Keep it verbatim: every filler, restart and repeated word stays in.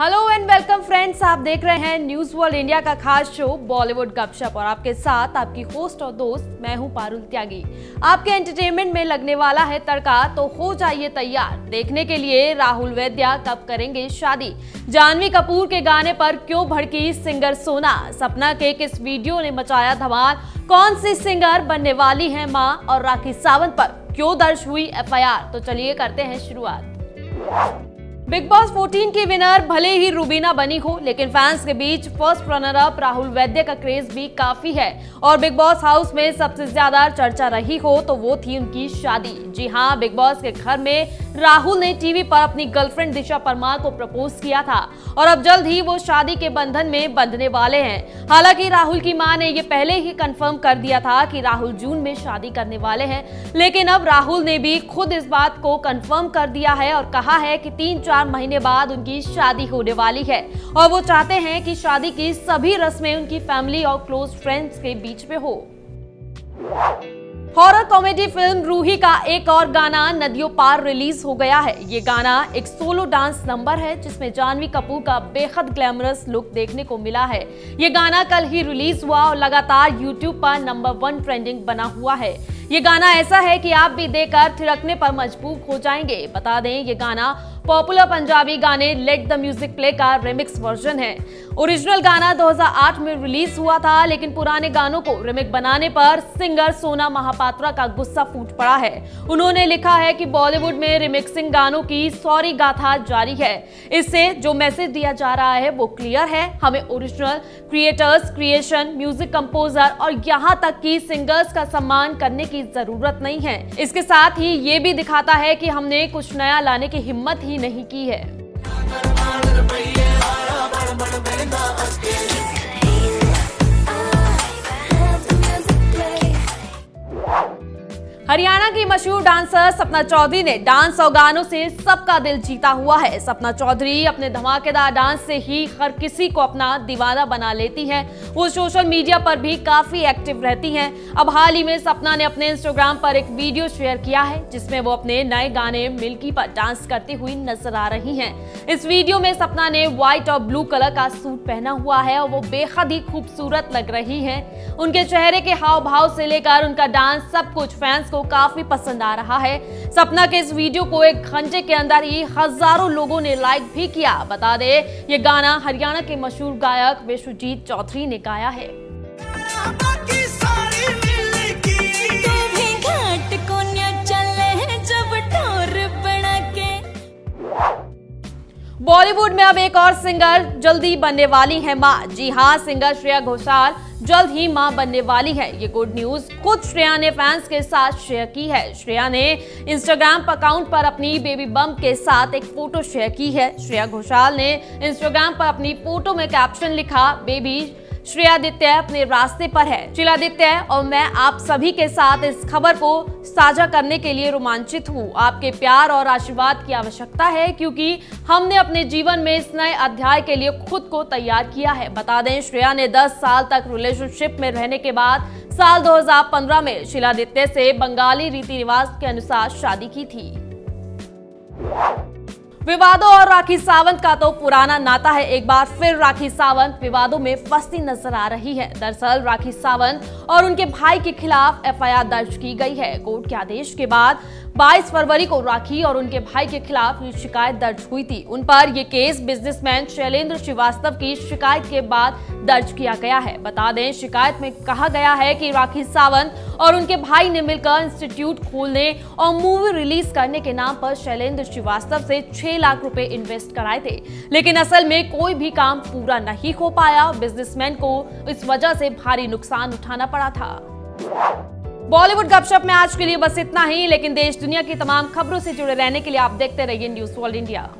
Hello and welcome friends, आप देख रहे हैं न्यूज़ वर्ल्ड इंडिया का खास शो बॉलीवुड गपशप और आपके साथ आपकी होस्ट और दोस्त मैं हूं पारुल त्यागी। आपके एंटरटेनमेंट में लगने वाला है तड़का, तो हो जाइए तैयार देखने के लिए राहुल वैद्या कब करेंगे शादी, जानवी कपूर के गाने पर क्यों भड़की सिंगर सोना, सपना के किस वीडियो ने मचाया धमाल, कौन सी सिंगर बनने वाली है माँ और राखी सावंत पर क्यों दर्ज हुई एफ आई आर। तो चलिए करते हैं शुरुआत। बिग बॉस चौदह की विनर भले ही रूबीना बनी हो, लेकिन फैंस के बीच first runner up Rahul Vaidya का क्रेज भी काफी है और बिग बॉस हाउस में सबसे ज्यादा चर्चा रही हो तो वो थी उनकी शादी। जी हाँ, बिग बॉस के घर में राहुल ने टीवी पर अपनी गर्लफ्रेंड दिशा परमार को प्रपोज किया था और अब जल्द ही वो शादी के बंधन में बंधने वाले हैं। हालांकि राहुल की मां ने ये पहले ही कंफर्म कर दिया था कि राहुल जून में शादी करने वाले हैं, लेकिन अब राहुल ने भी खुद इस बात को कंफर्म कर दिया है और कहा है कि तीन चार महीने बाद उनकी शादी होने वाली है और वो चाहते हैं कि शादी की सभी रस्में उनकी फैमिली और क्लोज फ्रेंड्स के बीच में हो। हॉरर कॉमेडी फिल्म रूही का एक और गाना नदियों पार रिलीज हो गया है। ये गाना एक सोलो डांस नंबर है जिसमें जानवी कपूर का बेहद ग्लैमरस लुक देखने को मिला है। ये गाना कल ही रिलीज हुआ और लगातार यूट्यूब पर नंबर वन ट्रेंडिंग बना हुआ है। ये गाना ऐसा है कि आप भी देखकर थिरकने पर मजबूर हो जाएंगे। बता दें, ये गाना पॉपुलर पंजाबी गाने लेट द म्यूजिक प्ले का रिमिक्स वर्जन है। ओरिजिनल गाना दो हज़ार आठ में रिलीज हुआ था, लेकिन पुराने गानों को रिमिक बनाने पर सिंगर सोना महापात्रा का गुस्सा फूट पड़ा है। उन्होंने लिखा है कि बॉलीवुड में रिमिक्सिंग गानों की सॉरी गाथा जारी है। इससे जो मैसेज दिया जा रहा है वो क्लियर है, हमें original creators, creation, music composer और यहाँ तक कि सिंगर्स का सम्मान करने की जरूरत नहीं है। इसके साथ ही ये भी दिखाता है कि हमने कुछ नया लाने की हिम्मत ही नहीं की है। हरियाणा की मशहूर डांसर सपना चौधरी ने डांस और गानों से सबका दिल जीता हुआ है। सपना चौधरी अपने धमाकेदार डांस से ही हर किसी को अपना दीवाना बना लेती हैं। वो सोशल मीडिया पर भी काफी एक्टिव रहती हैं। अब हाल ही में सपना ने अपने इंस्टाग्राम पर एक वीडियो शेयर किया है जिसमें वो अपने नए गाने मिल्की पर डांस करती हुई नजर आ रही है। इस वीडियो में सपना ने व्हाइट और ब्लू कलर का सूट पहना हुआ है और वो बेहद ही खूबसूरत लग रही है। उनके चेहरे के हाव भाव से लेकर उनका डांस सब कुछ फैंस को काफी पसंद आ रहा है। सपना के इस वीडियो को एक घंटे के अंदर ही हजारों लोगों ने लाइक भी किया। बता दे, ये गाना हरियाणा के मशहूर गायक विशुजीत चौधरी ने गाया है। बॉलीवुड में अब एक और सिंगर जल्दी बनने वाली है माँ। जी हाँ, सिंगर श्रेया घोषाल जल्द ही मां बनने वाली है। ये गुड न्यूज खुद श्रेया ने फैंस के साथ शेयर की है। श्रेया ने इंस्टाग्राम अकाउंट पर अपनी बेबी बम्प के साथ एक फोटो शेयर की है। श्रेया घोषाल ने इंस्टाग्राम पर अपनी फोटो में कैप्शन लिखा, बेबी श्रेयादित्य अपने रास्ते पर है, शिलादित्य और मैं आप सभी के साथ इस खबर को साझा करने के लिए रोमांचित हूँ। आपके प्यार और आशीर्वाद की आवश्यकता है क्योंकि हमने अपने जीवन में इस नए अध्याय के लिए खुद को तैयार किया है। बता दें, श्रेया ने दस साल तक रिलेशनशिप में रहने के बाद साल दो हज़ार पंद्रह में शिलादित्य से बंगाली रीति रिवाज के अनुसार शादी की थी। विवादों और राखी सावंत का तो पुराना नाता है। एक बार फिर राखी सावंत विवादों में फंसती नजर आ रही है। दरअसल राखी सावंत और उनके भाई के खिलाफ एफ आई आर दर्ज की गई है। कोर्ट के आदेश के बाद बाईस फरवरी को राखी और उनके भाई के खिलाफ ये शिकायत दर्ज हुई थी। उन पर ये केस बिजनेसमैन शैलेंद्र श्रीवास्तव की शिकायत के बाद दर्ज किया गया है। बता दें, शिकायत में कहा गया है कि राखी सावंत और उनके भाई ने मिलकर इंस्टीट्यूट खोलने और मूवी रिलीज करने के नाम पर शैलेंद्र श्रीवास्तव से छह लाख रुपए इन्वेस्ट कराए थे, लेकिन असल में कोई भी काम पूरा नहीं हो पाया। बिजनेसमैन को इस वजह से भारी नुकसान उठाना पड़ा था। बॉलीवुड गपशप में आज के लिए बस इतना ही, लेकिन देश दुनिया की तमाम खबरों से जुड़े रहने के लिए आप देखते रहिए न्यूज़ वर्ल्ड इंडिया।